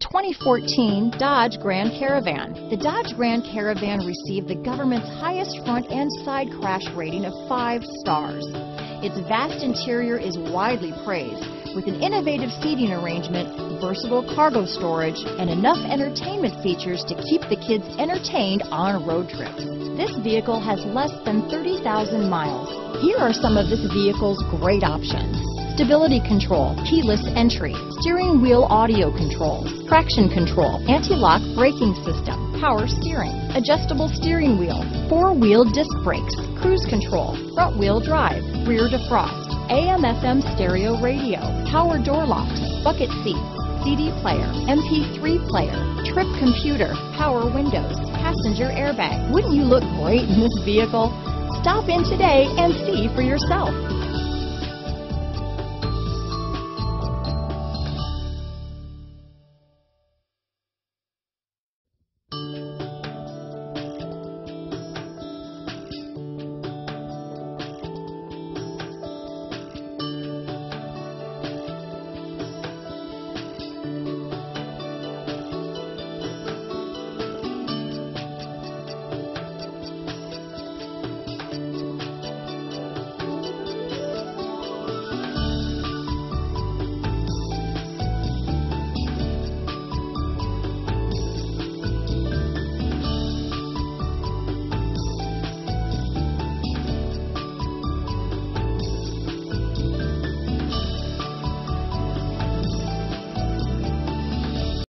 the 2014 Dodge Grand Caravan. The Dodge Grand Caravan received the government's highest front and side crash rating of 5 stars. Its vast interior is widely praised, with an innovative seating arrangement, versatile cargo storage, and enough entertainment features to keep the kids entertained on road trips. This vehicle has less than 30,000 miles. Here are some of this vehicle's great options: stability control, keyless entry, steering wheel audio controls, traction control, anti-lock braking system, power steering, adjustable steering wheel, 4-wheel disc brakes, cruise control, front-wheel drive, rear defrost, AM/FM stereo radio, power door locks, bucket seats, CD player, MP3 player, trip computer, power windows, passenger airbag. Wouldn't you look great in this vehicle? Stop in today and see for yourself.